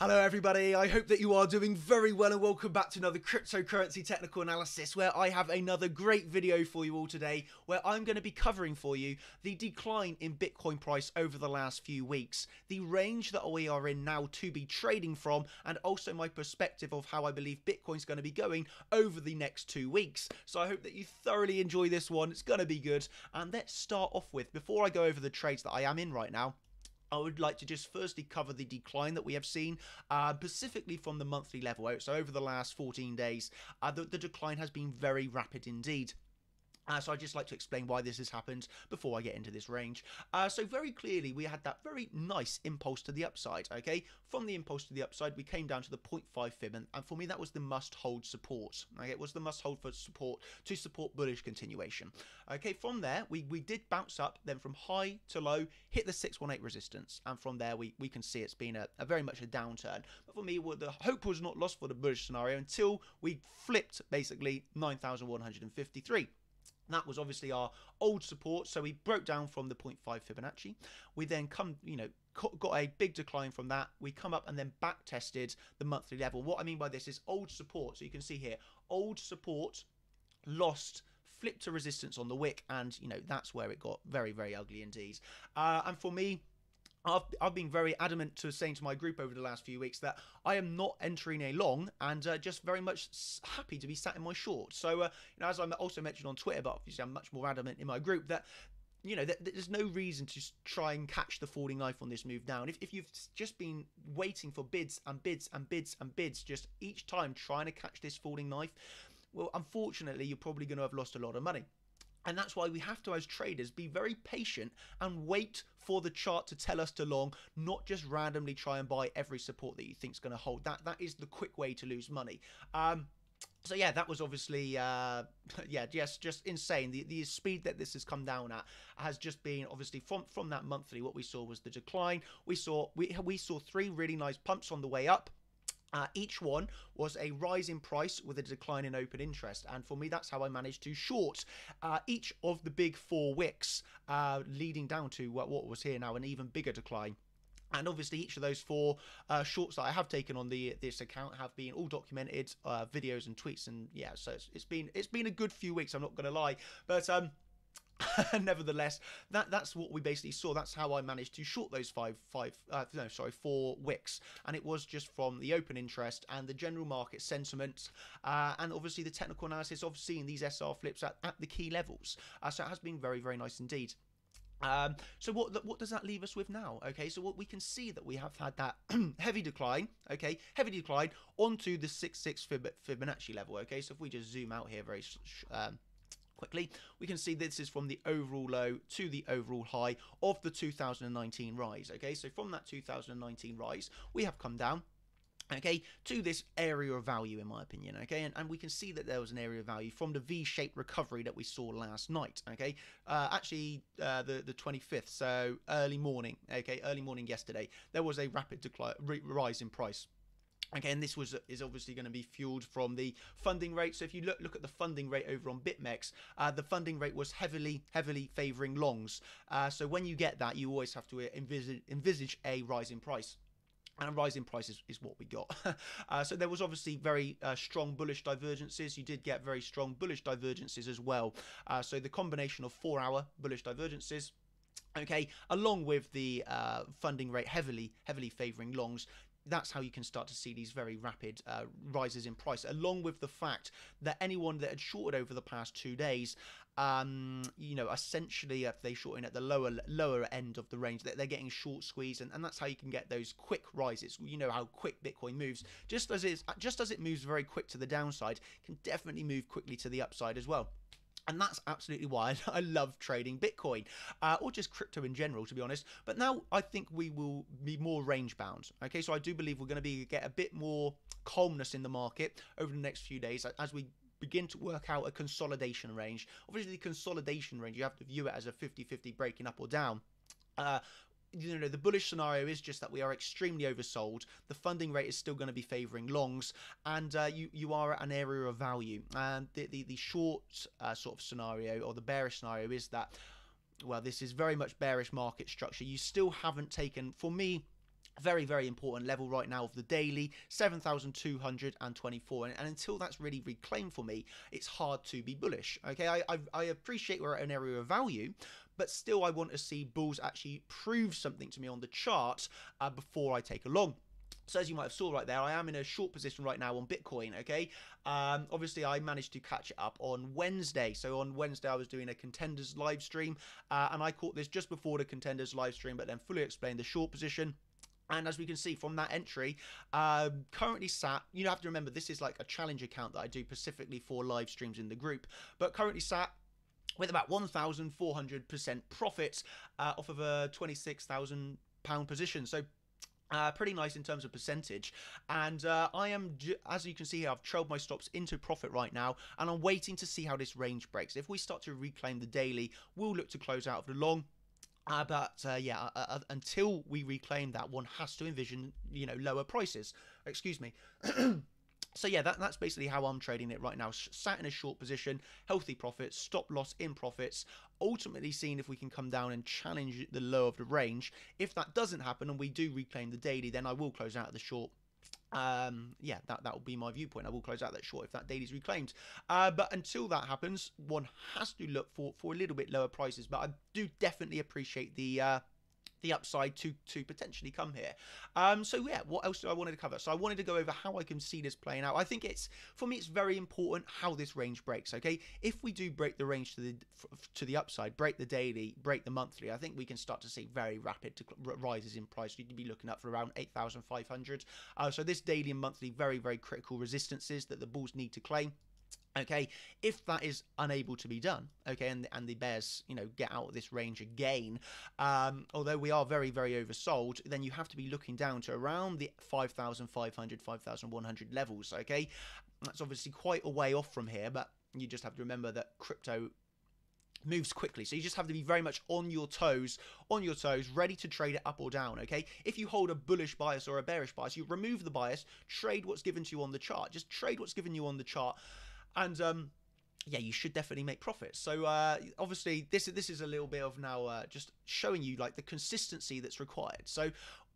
Hello everybody, I hope that you are doing very well and welcome back to another cryptocurrency technical analysis where I have another great video for you all today where I'm going to be covering for you the decline in Bitcoin price over the last few weeks, the range that we are in now to be trading from, and also my perspective of how I believe Bitcoin's going to be going over the next 2 weeks. So I hope that you thoroughly enjoy this one, it's going to be good. And let's start off with, before I go over the trades that I am in right now, I would like to just firstly cover the decline that we have seen, specifically from the monthly level out. So over the last 14 days, the decline has been very rapid indeed. So I'd just like to explain why this has happened before I get into this range. So very clearly, we had that very nice impulse to the upside, okay? From the impulse to the upside, we came down to the 0.5 fib, and for me, that was the must-hold support. Okay? It was the must-hold for support to support bullish continuation. Okay, from there, we did bounce up, then from high to low, hit the 618 resistance, and from there, we can see it's been a very much a downturn. But for me, the hope was not lost for the bullish scenario until we flipped, basically, 9,153. That was obviously our old support, so we broke down from the 0.5 Fibonacci. We then come, you know, got a big decline from that. We come up and then back tested the monthly level. What I mean by this is old support. So you can see here, old support lost, flipped to resistance on the wick, and you know that's where it got very, very ugly indeed. And for me, I've been very adamant to saying to my group over the last few weeks that I am not entering a long and just very much happy to be sat in my short. So, you know, as I also mentioned on Twitter, but obviously I'm much more adamant in my group that, you know, that there's no reason to try and catch the falling knife on this move down. If you've just been waiting for bids and bids and bids and bids, just each time trying to catch this falling knife, well, unfortunately, you're probably going to have lost a lot of money. And that's why we have to, as traders, be very patient and wait for the chart to tell us to long, not just randomly try and buy every support that you think is going to hold. That is the quick way to lose money. So yeah, that was obviously, yeah, just insane. The speed that this has come down at has just been, obviously, from that monthly, what we saw was the decline. We saw three really nice pumps on the way up. Each one was a rise in price with a decline in open interest, and for me that's how I managed to short each of the big four wicks, leading down to what was here now an even bigger decline. And obviously each of those four shorts that I have taken on this account have been all documented, videos and tweets, and yeah, so it's been a good few weeks, I'm not gonna lie, but nevertheless, that's what we basically saw. That's how I managed to short those four wicks, and it was just from the open interest and the general market sentiment, and obviously the technical analysis of seeing these SR flips at the key levels. So it has been very, very nice indeed. So what does that leave us with now? Okay, so what we can see that we have had that heavy decline, okay, heavy decline onto the 66 Fibonacci level. Okay, so if we just zoom out here very quickly, we can see this is from the overall low to the overall high of the 2019 rise. Okay, so from that 2019 rise, we have come down, okay, to this area of value, in my opinion, okay, and we can see that there was an area of value from the V-shaped recovery that we saw last night, okay, actually the 25th, so early morning, okay, early morning yesterday, there was a rapid decline, rise in price. Okay, and this is obviously going to be fueled from the funding rate. So if you look at the funding rate over on BitMEX, the funding rate was heavily favouring longs. So when you get that, you always have to envisage a rise in price. And a rise in price is what we got. So there was obviously very strong bullish divergences. You did get very strong bullish divergences as well. So the combination of 4-hour bullish divergences, okay, along with the funding rate heavily favouring longs, that's how you can start to see these very rapid rises in price, along with the fact that anyone that had shorted over the past 2 days, you know, essentially if they short in at the lower end of the range, that they're getting short squeezed, and that's how you can get those quick rises. You know how quick Bitcoin moves, just as it moves very quick to the downside, it can definitely move quickly to the upside as well. And that's absolutely why I love trading Bitcoin, or just crypto in general, to be honest. But now I think we will be more range bound. Okay, so I do believe we're going to get a bit more calmness in the market over the next few days as we begin to work out a consolidation range. Obviously, the consolidation range, you have to view it as a 50-50 breaking up or down. You know, the bullish scenario is just that we are extremely oversold. The funding rate is still going to be favouring longs, and you are at an area of value. And the short sort of scenario, or the bearish scenario, is that, well, this is very much bearish market structure. You still haven't taken, for me, Very, very important level right now of the daily, 7,224. And until that's really reclaimed for me, it's hard to be bullish. Okay, I appreciate we're at an area of value, but still I want to see bulls actually prove something to me on the chart before I take a long. So as you might have saw right there, I am in a short position right now on Bitcoin, okay? Obviously, I managed to catch it up on Wednesday. So on Wednesday, I was doing a Contenders live stream, and I caught this just before the Contenders live stream, but then fully explained the short position. And as we can see from that entry, currently sat, you have to remember, this is like a challenge account that I do specifically for live streams in the group, but currently sat with about 1,400% profits off of a £26,000 position. So pretty nice in terms of percentage, and I am, as you can see here, I've trailed my stops into profit right now, and I'm waiting to see how this range breaks. If we start to reclaim the daily, we'll look to close out of the long. But yeah, until we reclaim that, one has to envision, you know, lower prices. Excuse me. So yeah, that's basically how I'm trading it right now. Sat in a short position, healthy profits, stop loss in profits, ultimately seeing if we can come down and challenge the low of the range. If that doesn't happen and we do reclaim the daily, then I will close out of the short. Yeah, that will be my viewpoint. I will close out that short if that daily is reclaimed. But until that happens, one has to look for a little bit lower prices. But I do definitely appreciate the upside to potentially come here. So yeah, what else do I wanted to cover? So I wanted to go over how I can see this playing out. I think it's, for me, it's very important how this range breaks, okay? If we do break the range to the upside, break the daily, break the monthly, I think we can start to see very rapid rises in price. You'd be looking up for around 8,500. So this daily and monthly, very, very critical resistances that the bulls need to claim. Okay, if that is unable to be done, okay, and the bears, you know, get out of this range again, although we are very, very oversold, then you have to be looking down to around the 5,500, 5,100 levels, okay? That's obviously quite a way off from here, but you just have to remember that crypto moves quickly, so you just have to be very much on your toes, ready to trade it up or down, okay? If you hold a bullish bias or a bearish bias, you remove the bias, trade what's given to you on the chart. Just trade what's given you on the chart. And yeah, you should definitely make profits. So obviously, this is a little bit of now just showing you like the consistency that's required. So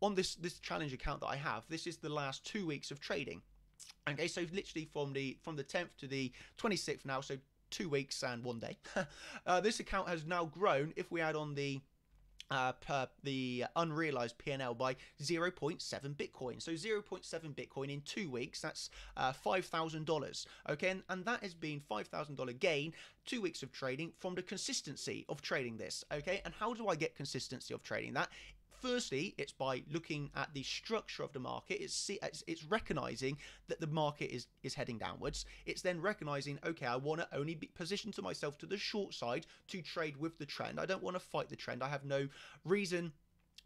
on this challenge account that I have, this is the last 2 weeks of trading. Okay, so literally from the 10th to the 26th now, so 2 weeks and 1 day. This account has now grown, if we add on the unrealized P&L, by 0.7 Bitcoin. So 0.7 Bitcoin in 2 weeks, that's $5,000. Okay, and that has been $5,000 gain, 2 weeks of trading, from the consistency of trading this. Okay, and how do I get consistency of trading that? Firstly, it's by looking at the structure of the market. It's recognizing that the market is heading downwards. It's then recognizing, okay, I want to only be positioned to myself to the short side to trade with the trend. I don't want to fight the trend. I have no reason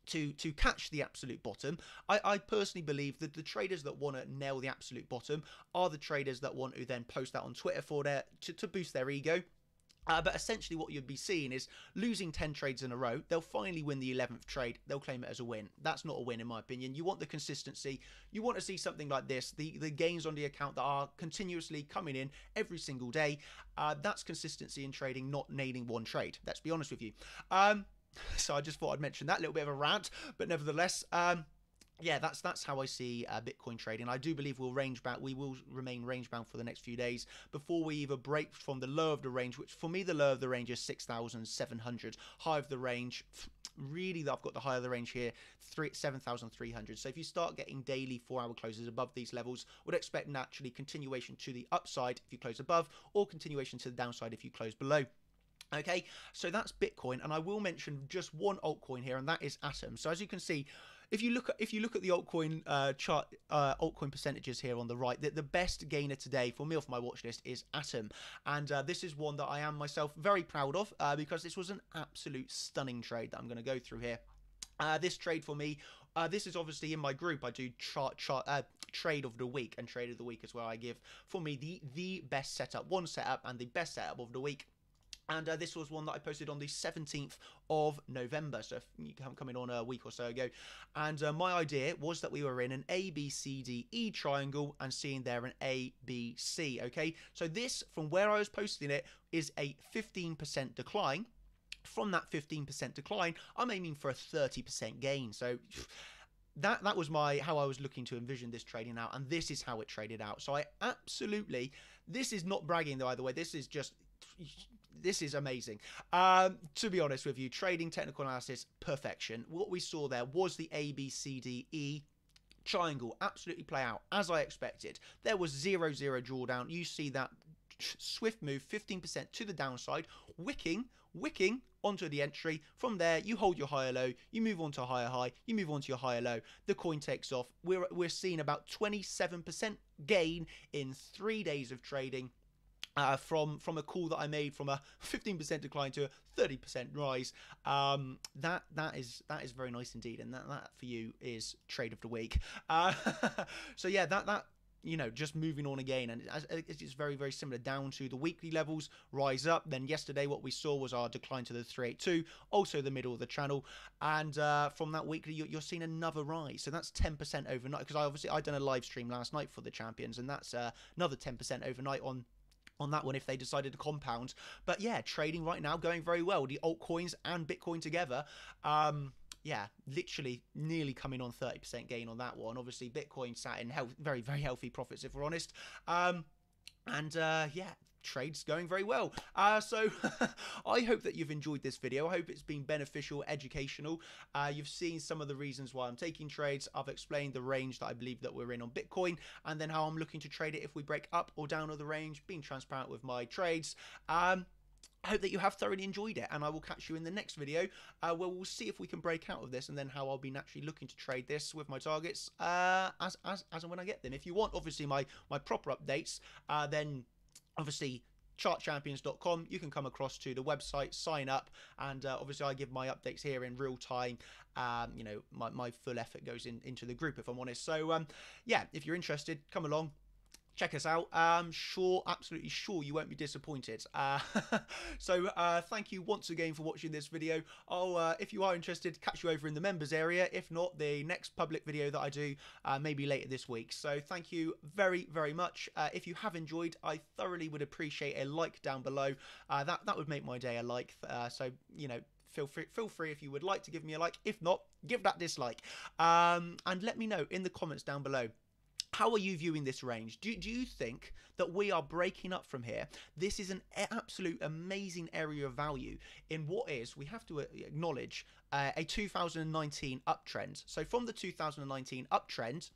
to catch the absolute bottom. I personally believe that the traders that want to nail the absolute bottom are the traders that want to then post that on Twitter to boost their ego. But essentially what you'd be seeing is losing 10 trades in a row. They'll finally win the 11th trade. They'll claim it as a win. That's not a win in my opinion. You want the consistency. You want to see something like this. The gains on the account that are continuously coming in every single day. That's consistency in trading, not nailing one trade. Let's be honest with you. So I just thought I'd mention that. A little bit of a rant, but nevertheless... yeah, that's how I see Bitcoin trading. I do believe we'll range bound. We will remain range bound for the next few days before we either break from the low of the range, which for me the low of the range is 6,700. High of the range, really, I've got the high of the range here, 7,300. So if you start getting daily 4-hour closes above these levels, would expect naturally continuation to the upside if you close above, or continuation to the downside if you close below. Okay, so that's Bitcoin, and I will mention just one altcoin here, and that is Atom. So as you can see, if you look at the altcoin chart, altcoin percentages here on the right, the best gainer today for me off my watch list is Atom, and this is one that I am myself very proud of because this was an absolute stunning trade that I'm going to go through here. This trade for me, this is obviously in my group. I do trade of the week, and trade of the week is where I give for me the best setup, one setup, and the best setup of the week. And this was one that I posted on the 17th of November, so you can come in on a week or so ago. And my idea was that we were in an ABCDE triangle and seeing there an ABC, okay? So this, from where I was posting it, is a 15% decline. From that 15% decline, I'm aiming for a 30% gain. So that was my how I was looking to envision this trading out, and this is how it traded out. So I absolutely, this is not bragging though, either way, this is just, this is amazing. To be honest with you, trading technical analysis, perfection. What we saw there was the ABCDE triangle absolutely play out as I expected. There was 0-0 drawdown. You see that swift move, 15% to the downside, wicking onto the entry. From there, you hold your higher low, you move on to a higher high, you move on to your higher low. The coin takes off. We're seeing about 27% gain in 3 days of trading. From a call that I made from a 15% decline to a 30% rise. That is very nice indeed, and that for you is trade of the week. So yeah, that you know, just moving on again, and it's very, very similar down to the weekly levels, rise up. Then yesterday, what we saw was our decline to the 382, also the middle of the channel, and from that weekly, you're seeing another rise. So that's 10% overnight, because I done a live stream last night for the champions, and that's another 10% overnight on that one if they decided to compound. But yeah, trading right now going very well, the altcoins and Bitcoin together. Yeah, literally nearly coming on 30% gain on that one. Obviously Bitcoin sat in very, very healthy profits if we're honest. Yeah, trades going very well. So I hope that you've enjoyed this video. I hope it's been beneficial, educational. You've seen some of the reasons why I'm taking trades. I've explained the range that I believe that we're in on Bitcoin, and then how I'm looking to trade it if we break up or down of the range, being transparent with my trades. I hope that you have thoroughly enjoyed it, and I will catch you in the next video where we'll see if we can break out of this, and then how I'll be naturally looking to trade this with my targets as and when I get them. If you want, obviously, my proper updates, then obviously chartchampions.com, you can come across to the website, sign up, and obviously I give my updates here in real time. You know, my full effort goes into the group, if I'm honest. So yeah, if you're interested, come along, check us out. I'm sure, absolutely sure, you won't be disappointed. So thank you once again for watching this video. I'll, if you are interested, catch you over in the members area. If not, the next public video that I do maybe later this week. So thank you very, very much. If you have enjoyed, I thoroughly would appreciate a like down below. That would make my day, a like. So, you know, feel free if you would like to give me a like. If not, give that dislike. And let me know in the comments down below, how are you viewing this range? Do you think that we are breaking up from here? This is an absolute amazing area of value in what is, we have to acknowledge, a 2019 uptrend. So from the 2019 uptrend,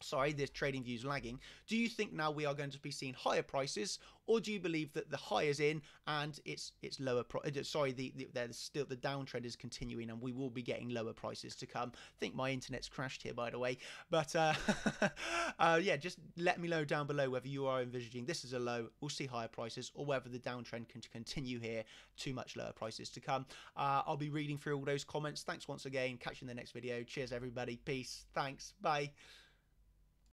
sorry, this trading view's lagging. Do you think now we are going to be seeing higher prices, or do you believe that the high is in and it's lower? Sorry, there's still the downtrend is continuing, and we will be getting lower prices to come. I think my internet's crashed here, by the way. But yeah, just let me know down below whether you are envisaging this is a low, we'll see higher prices, or whether the downtrend can continue here, too much lower prices to come. I'll be reading through all those comments. Thanks once again. Catch you in the next video. Cheers, everybody. Peace. Thanks. Bye.